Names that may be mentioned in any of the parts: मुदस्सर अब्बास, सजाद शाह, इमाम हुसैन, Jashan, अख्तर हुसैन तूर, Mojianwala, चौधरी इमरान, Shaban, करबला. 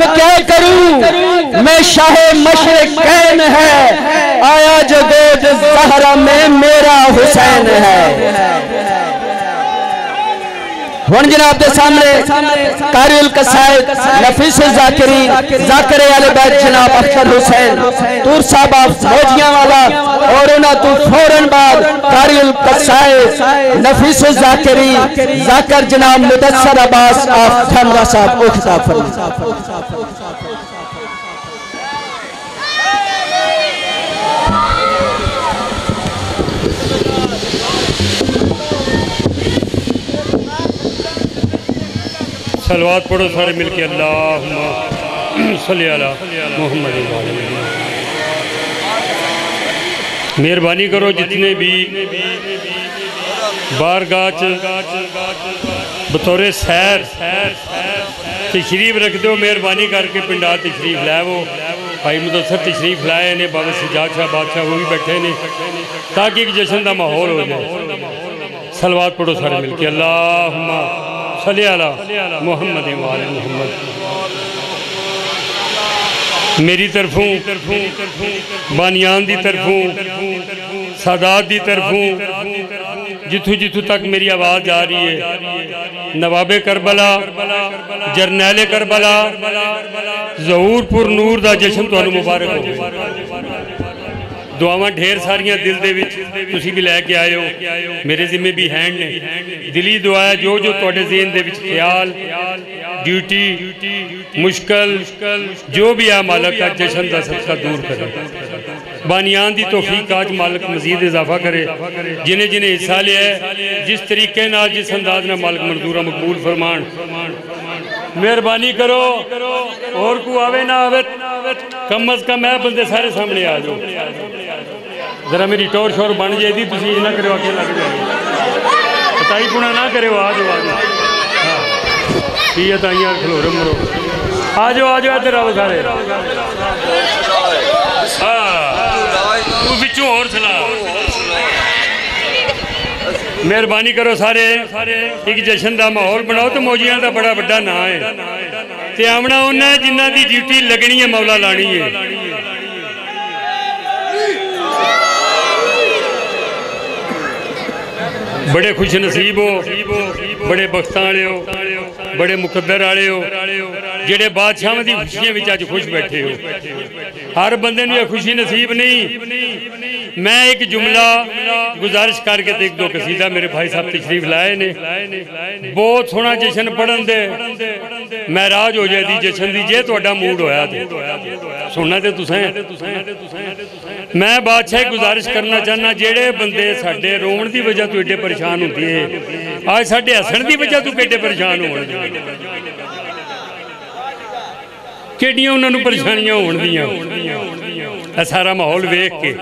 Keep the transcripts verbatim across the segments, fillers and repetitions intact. तारीफ क्या करूं मैं शाह मशरिक़ैन है, आया जो गोद ज़हरा में मेरा हुसैन है। हुन जनाब के सामने कारियल कसायद नफीस ज़ाकिरी ज़ाकिरे आले बैत जनाब अख्तर हुसैन तूर साहब मोजियांवाला और उन्हें तो फौरन बाद कारियल कसायद नफीस ज़ाकिरी ज़ाकिर जनाब मुदस्सर अब्बास आप ठंडा साहब उखता फरमा। सलवात पढ़ो सारे मिलके अल्लाहुम्मा सल्ली अला मोहम्मद। मेहरबानी करो जितने भी बार गाच बतौरे सैर तशरीफ रख दो, मेहरबानी करके पिंडा तशरीफ लै। वो भाई मुदस्सर तशरीफ लाए ने, बाबा सजाद शाह बादशाह वो भी बैठे ने, ताकि एक जश्न का माहौल हो जाए। सलवात पढ़ो सारे मिलके अल्लाहुम्मा सल्ली अला मोहम्मद वाले मोहम्मद। मेरी तरफों बानियान दी तरफों सादात दी तरफों जिथू जिथू तक मेरी आवाज़ जा रही है, नवाबे करबला जरनैले करबला ज़हूरपुर नूर दा जश्न तुहानू मुबारक हो। दुआवां ढेर सारियां दिल दे विच तुसीं भी लैके आए हो, मेरे जिम्मे भी हैंड ने। दिली दुआ है जो जो तुहाडे ज़हन दे विच ख्याल ड्यूटी मुश्किल जो भी है मालक का जश्न दा सबका दूर करे। बानियान दी तौफीक आज मालक मजीद इजाफा करे। जिन्हें जिन्हें हिस्सा लिया है जिस तरीके नाल जिस अंदाज नाल मालक मंजूरा मकबूल फरमान। मेहरबानी करो और को आवे ना आवे कम अज कम मैं बंदे सारे सामने आ जाओ। जरा मेरी टोर शोर बन जाएगी, तुम इना करो आगे लग जाए ताई पुना ना करो। आ जाओ आ जाओ ठीक है ताइया खलोरो मरो आ जाओ आ जाओ इधर आओ सारे। तू बिचों और सुना। मेहरबानी करो सारे एक जश्न का माहौल बनाओ। तो मौजियां का बड़ा बड़ा नाम है ते आमना उन्हें जिन्हों की ड्यूटी लगनी है मौला लानी है। बड़े खुश नसीब हो, बड़े बख्तां वाले हो, बड़े मुकद्दर वाले हो, जेडे बादशाह की खुशियों में अज खुश बैठे हो। हर बंदे नूं खुशी नसीब नहीं। मैं एक जुमला गुजारिश करके देख दो कसीदा मेरे भाई साहब तशरीफ लाए ने। बहुत सोहना जश्न पढ़न दे महराज हो जाए जश्न की जे तुहाडा मूड होया तो सुनना तो तुसें। मैं बादशाह गुजारिश करना चाहना जेडे बंदे साडे रोण की वजह तो एडे परेशान होंदे आज साडे हसण की वजह तो एडे परेशान होण परेशानियां होण सारा माहौल वेख के।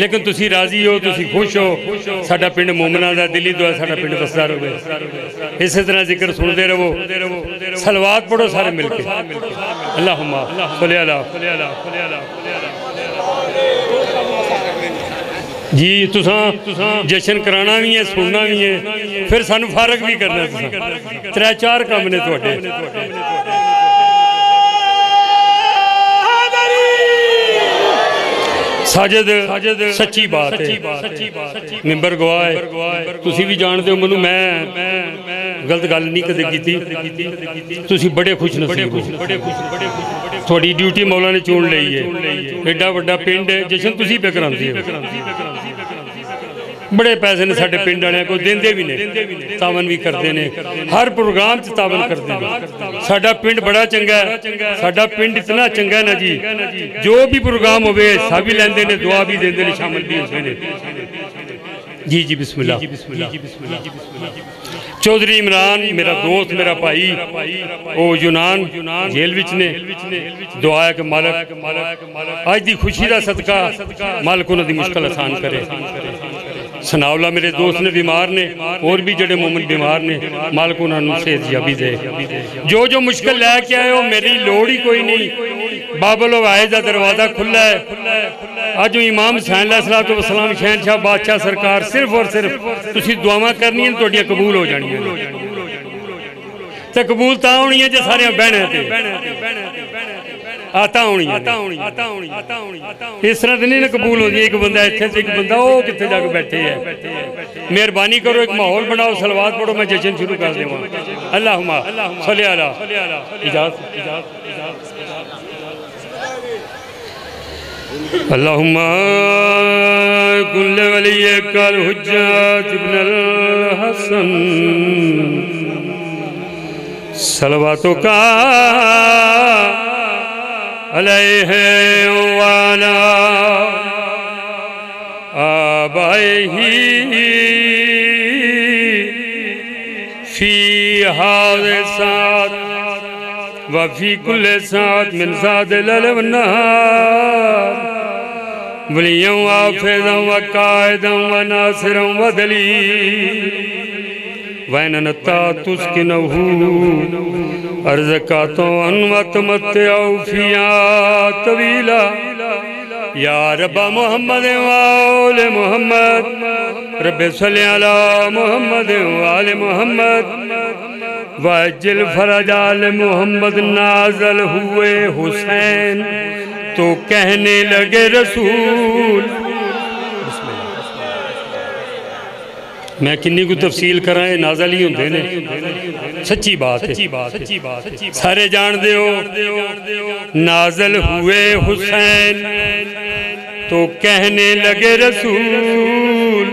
लेकिन तुसी राजी हो तुसी खुश हो। साडा पिंड मोमना दा दिली दुआ साडा पिंड बसदा रहे। इस तरह जिक्र सुनते रहो। सलवात पढ़ो सारे मिलके अल्लाहुम्मा सल्ली अला। जी तुसा जश्न कराना भी है सुनना भी है फिर सानू फारग भी करना। त्रै चार काम ने तुहाडे। साजिद सच्ची बात है मिंबर गवाह है तुसी भी जानते हो मनु। मैं गलत गल नहीं कदे कीती। तुसी बड़े खुश नसीब हो, थोड़ी ड्यूटी मौला ने चुन ली है। एडा वड्डा पिंड है जश्न तुसी पे करांदे हो। बड़े पैसे ने साडे पिंड वाले कोई देंदे भी ने तावन भी करते ने हर प्रोग्राम च तावन करते ने। साडा पिंड बड़ा चंगा है, साडा पिंड इतना चंगा है ना जी जो भी प्रोग्राम होवे हिस्सा भी लैंदे ने दुआ भी देंदे ने शामिल भी होंदे ने। जी जी बिस्मिल्लाह। चौधरी इमरान मेरा दोस्त मेरा भाई ओ यूनान जेल विच ने। दुआ है कि मालक अज दी खुशी दा सदका मालक उन्हां दी मुश्किल आसान करे। सनावला मेरे दोस्त ने बीमार ने और भी जड़े मोमन बीमार ने मालक उन्होंने सेहत याबी दे। जो जो मुश्किल लैके आए हो मेरी लोड़ ही कोई नहीं। बाबुल हवाए का दरवाजा खुला है। अज इमाम हुसैन अलैहिस्सलातु वस्सलाम शहनशाह बादशाह सरकार सिर्फ और सिर्फ तुसी दुआवां करनियां तुहाडियां कबूल हो जानियां। ते कबूलता होनी है जे सारियां बहने ते आता होनी आता होनी आता होनी आता होनी इस तरह नहीं ना कबूल होती। एक बंदा इत्थे से एक बंदा वो कितने जाके बैठे है। मेहरबानी करो एक माहौल बनाओ, सलवात पढ़ो, मैं जश्न शुरू कर देवां। अल्लाहुम्मा सल्ली अला। इजाजत इजाजत अल्लाहुम्मा कुल्ले वलियकल हुज्जत इब्नुल हसन सलवातों का अलैहि वाला आबाही फी हाज़े साथ व फी कुल्ले साथ मिन सादिल नहार वलियों हाफ़िज़ों व कायदों व नासिरों व दलील वैनता तुस्किन अर्ज का तो अनवत मतौफिया तवीला या रब्बा मोहम्मद वाले मोहम्मद रब्बे सल्ली अला मोहम्मद वाले मोहम्मद वाजिल फरजाल मोहम्मद नाजल हुए हुसैन तो कहने लगे रसूल। मैं किन्नी को तफसील करा, ये नाजल ही होंदे ने। सच्ची बात है, सारे जानते हो नाजल हुए हुसैन तो कहने लगे रसूल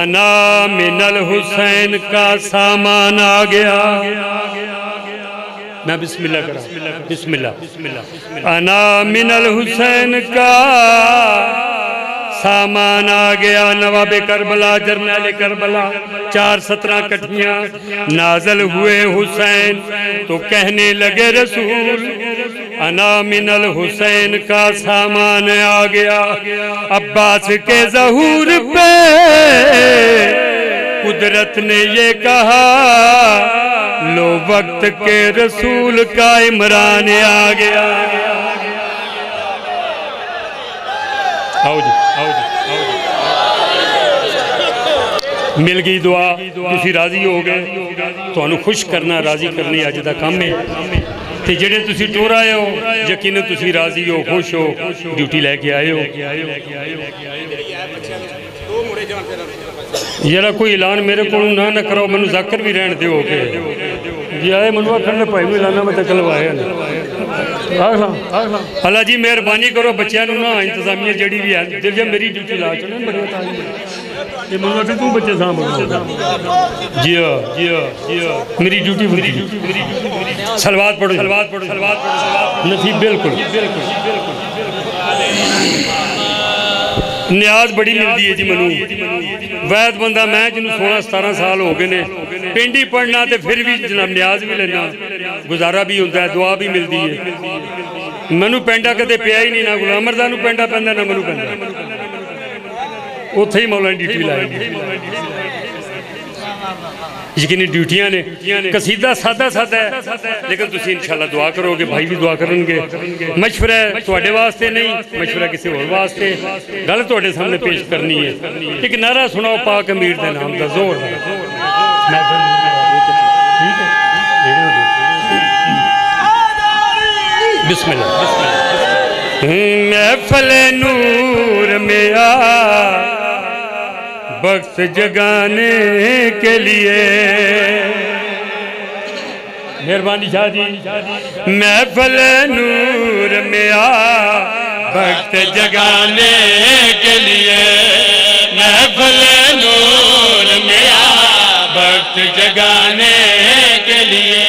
अना मिनल हुसैन का सामान आ गया। मैं बिस्मिल्लाह करा, बिस्मिल्लाह अना मिनल हुसैन का सामान आ गया। नवाबे करबला जरनैले करबला चार सत्रह कठियाँ नाजल हुए हुसैन तो कहने लगे रसूल अना मिनल हुसैन का सामान आ गया। अब्बास के जहूर पे कुदरत ने ये कहा लो वक्त के रसूल का इमरान आ गया। आओ जी, आओ जी, आओ जी। मिल गई दुआ, तुसी राजी हो गए, तुहानू खुश करना राजी करनी अज दा काम है। ते जेड़े तुसी टूर आए हो यकीनन तुसी राजी हो, खुश हो, ड्यूटी लैके आए हो। जरा कोई ऐलान मेरे को ना ना करो, मैं जाकिर भी रहन दो के जी आए मनु आखन भाई भी ऐलाना मैं चलवाया अल्लाह जी मेहरबानी करो बच्चों ना इंतजामिया जी भी है जब जब मेरी ड्यूटी ला चुके तू बच्चे सामभ जी हाँ जी हाँ जी हाँ मेरी ड्यूटी मेरी ड्यूटी सलवात पढ़ो सलवात पढ़ो सलवात पढ़ो नसीब बिल्कुल बिल्कुल न्याज बड़ी मिलती है जी मनु। वैद बंदा मैं जिन्होंने सोलह सतारह साल हो गए ने पिंड ही पढ़ना तो फिर भी जनाब न्याज भी लेना गुजारा भी होता है, दुआ भी मिलती है। मैनू पेंडा कदे पिया ही नहीं, ना गुलाम अमरदा नू पेंडा पैंदा ना मैनू पैंदा, उत्थे ही मौला ने ड्यूटी लाई। यकीनी ड्यूटियां ने कसीदा सादा सादा है लेकिन तुसी इंशाल्लाह दुआ करोगे, भाई भी दुआ करेंगे। मशवरा तुहाडे वास्ते नहीं, मशवरा किसी होर वास्ते, गल तुहाडे सामने पेश करनी है। एक नारा सुनाओ पाक अमीर दे नाम दा जोर बिस्मिल्लाह महफिल नूर में आ बख्श जगाने के लिए मेहरबानी शाह जी महफिल नूर में आ बख्श जगाने के लिए महफिल नूर में आ बख्श जगाने के लिए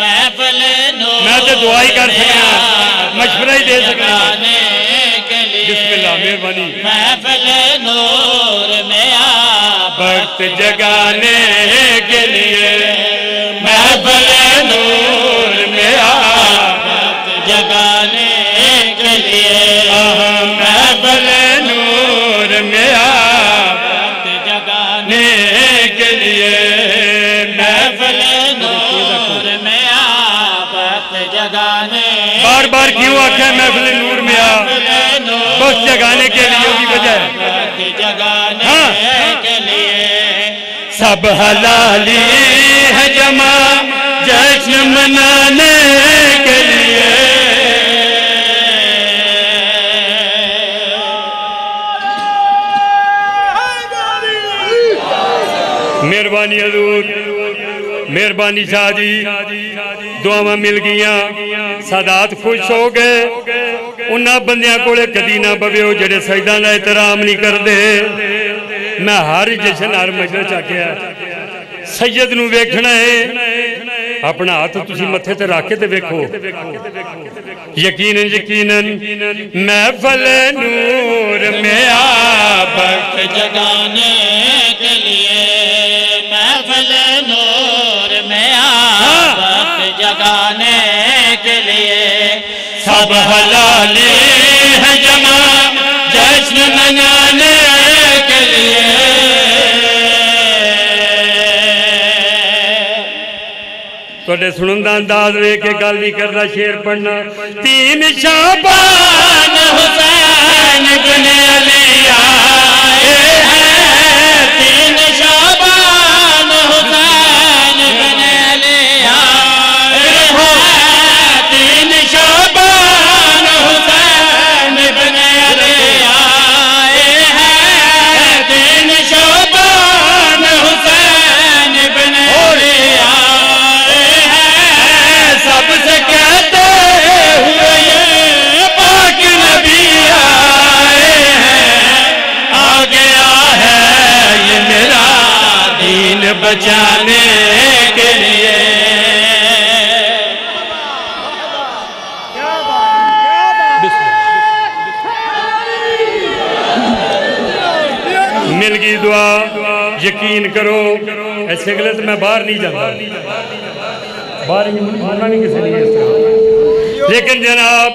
महफिल नूर मैं तो दुआ ही कर सकता मशवरा ही दे सकता बिस्मिल्लाह मेहरबानी महफिल नूर वक्त जगाने के लिए महफिल नूर में आ जगाने के लिए महफिल नूर में आ जगाने के लिए महफिल नूर में आ जगाने बार बार क्यों आखे महफिल नूर में आ बस जगाने के लिए की वजह जगाने अब हलाली है जमा जश्न मनाने के लिए। मेहरबानी हजूर, मेहरबानी शादी दुआवा मिल गईया, सादात खुश हो गए उन्होंने बंदिया को कदी ना पवो जेडे सजदा का एहतराम नहीं करते। मैं हर जश्न हर मजलिस आख्या सैयद नूं वेखना है, अपना हाथ तुसी मथे ते रख के ते वेखो, यकीनन यकीनन महफिल नूर में आबक जगाने के लिए, महफिल नूर में आबक जगाने के लिए। सब हलाली है जमा जश्न मनाने के लिए। थोड़े सुनन दा अंदाज वेख के गल नहीं करना, शेर पढ़ना। तीन शाबान हुसैन गुने अली आए हैं, तीन शाबान हुसैन गुने अली आए हैं, तीन शाबान हुसैन गुने अली आए हैं, तीन शाबान हुसैन गुने अली आए हैं। सबसे कहते हुए ये पाक नबी आए हैं, आ गया है ये मेरा दीन बचाने के लिए। मिल गई दुआ, यकीन करो ऐसे गलत मैं बाहर नहीं जाता, बाहर बोलना नहीं किसी ने। लेकिन जनाब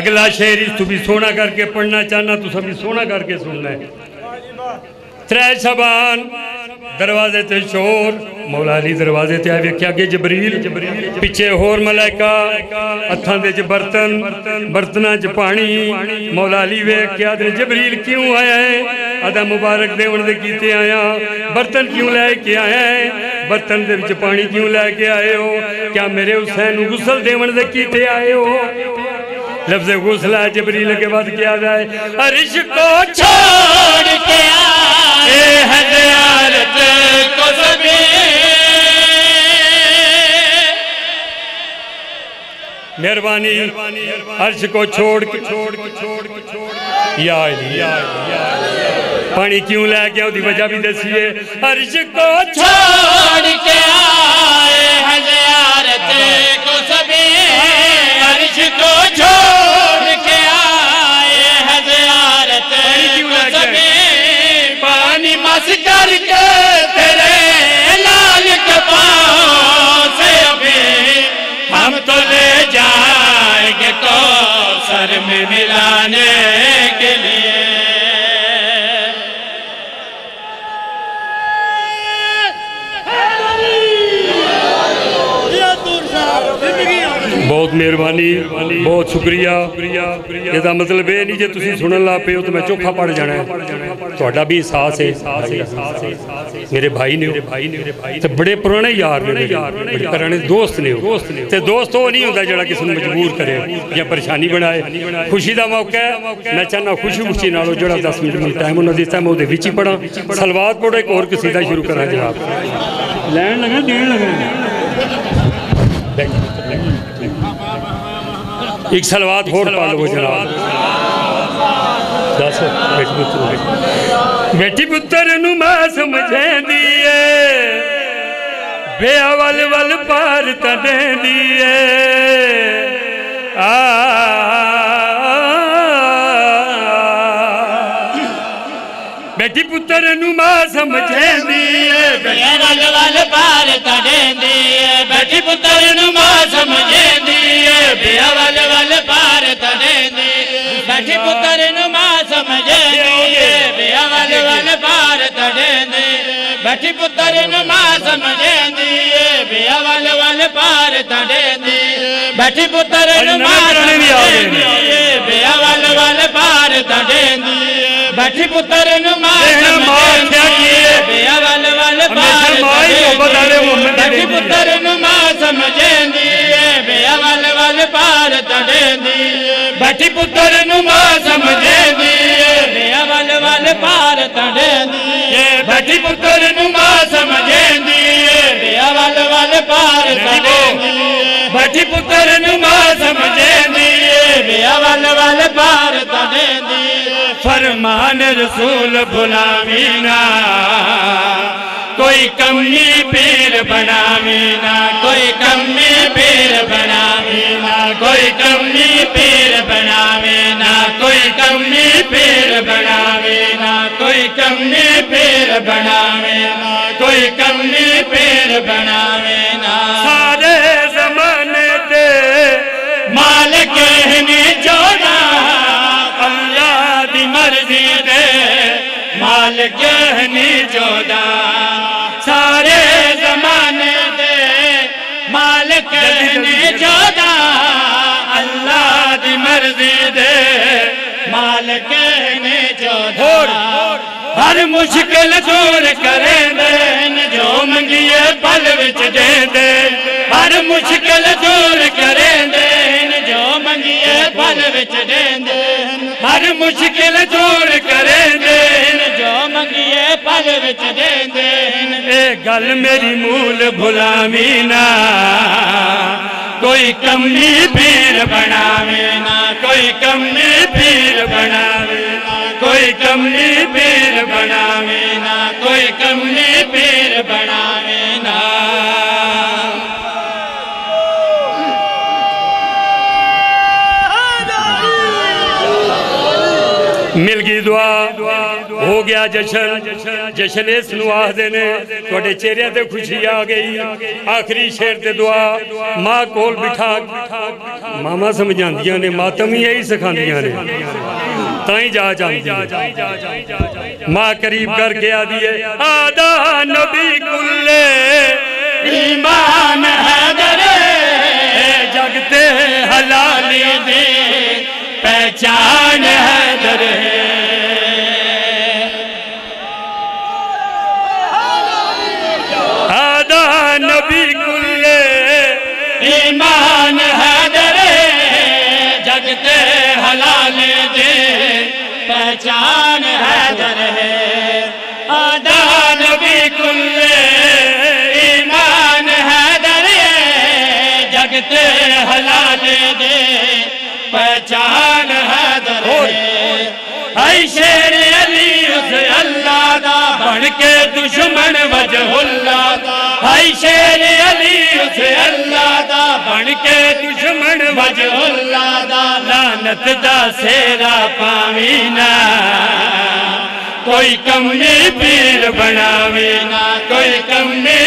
अगला शेर तू भी सोना करके पढ़ना चाहना, तू सभी सोना करके सुनना है। त्रै शबान दरवाजे ते शोर, मौला अली दरवाजे ते आए, वेख्या अगे जबरील, पिछे होर मलाइका, हत्थां दे च बर्तन, बर्तनां च पानी। मौला अली वेख्या जबरील क्यों आया है, अदा मुबारक देवन दे कीते आया, बर्तन क्यों लैके आया है, बर्तन दे विच पानी क्यों लैके आए हो, क्या मेरे हुसैन नूं गुसल देवन दे कीते आए हो। लफ्ज़ गुसल है जबरील के बाद क्या आए, अर्श को छोड़ के आए हैं ज़ियारत को सभी। मेहरबानी अर्श को छोड़ के छोड़ के छोड़ के छोड़ या पानी क्यों लैके आया, उसकी वजह भी दसीए। अर्श को छोड़ के आए हैं ज़ियारत को सभी, अर्श को छोड़ के आए हैं ज़ियारत को सभी। पानी मस करके तेरे लाल के पास अभी हम तो ले जाएंगे कौसर में मिलाने के लिए। बहुत मेहरबानी, बहुत शुक्रिया। इसका मतलब यह नहीं जो तुम सुनने लग पे हो तो मैं चोखा पड़ जाना है, तो भी एहसास है। मेरे भाई ने तो बड़े पुराने यार ने, बड़े पुराने दोस्त ने। दोस्त वो नहीं होता जो किसी को मजबूर करे या परेशानी बनाए। खुशी का मौका है, मैं चाहना खुशी खुशी ना जो दस मिनट टाइम उन्होंने दिता मैं वो ही पढ़ा। सलवात पढ़ो, एक और कसीदा शुरू करा जनाब। लैन लगा देन लगा एक सलवात होर पा लो जनाब। दस बेटी पुत्र नूं मां समझेंदी ए, बेअवल वल पार तडेंदी ए। आ बेटी पुत्र नूं मां समझेंदी ए, बेअवल वल पार तडेंदी ए। बेटी पुत्र नूं मां समझेंदी ए, बेअवल बैठी पुत्र नूं मां समझेंदी, बेअवल वल पार तडेंदी। बैठी पुत्र नूं मां समझेंदी, बेअवल वल पार तडेंदी। बैठी पुत्र नूं मां समझेंदी, बेअवल वल पार तडेंदी। बैठी पुत्र नूं मां समझेंदी, बेअवल वल पार भट्टी पुत्र नुमा समझेंदी अवल वल पार तड़ेंदी भट्टी पुत्र नुमा समझेंदी अवल वल पार तड़ेंदी भट्टी पुत्र नुमा समझेंदी अवल वल पार तड़ेंदी फरमान रसूल भुलावीना कोई कमी पीर बनावीना कोई कमी पीर बनावीना कोई कमी पीर बनावीना कोई कमी पीर बनावीना कोई कमी पीर बनावीना कोई कमी पीर बनावीना सारे ज़माने दे मालिक ने जोड़ा अल्लाह दी मर्जी दे मालिक ने जोड़ा सारे ज़माने दे मालिक ने जोड़ा अल्लाह दी मर्जी दे मालिक ने जोड़ा हर मुश्किल दूर करेंदे जो मंगिए पल विच देंदे हर मुश्किल दूर करेंदे जो मंगिए पल विच देंदे हर मुश्किल दूर करेंदे जो मंगिए पल विच देंदे गल मेरी मूल भुलावीना कोई कमी पीर बनावेना कोई कमी पीर बनावेना कोई कमी पीर बनावेना कोई कमी पीर बनावेना मिल गई दुआ हो गया जशन जशन इस आखदे ने तुहाडे चेहरे ते खुशी आ गई। आखिरी शेर ते दुआ मां कोल बिठा मामा समझांदियां ने मातम ही यही सिखांदियां ने ताई जा जांदी मां करीब करके आ दी है आदा नबी कुल्ले ईमान हैदरे जगते हलाली दी पहचान हैदरे नबी कुल्ले ईमान हैदरे जगते हलाल दे पहचान हैदरे आदा नबी कुल्ले ईमान हैदरे जगते हलाल दे पहचान हैदरे आई शेर अली उस अल्लाह दा बनके दुश्मन वजहुल्ला आई शेर अली उस अल्लाह दा बनके दुश्मन वजहुल्ला दा लानत दा सेरा पावीना कोई कमी पीर बनावेना कोई कमी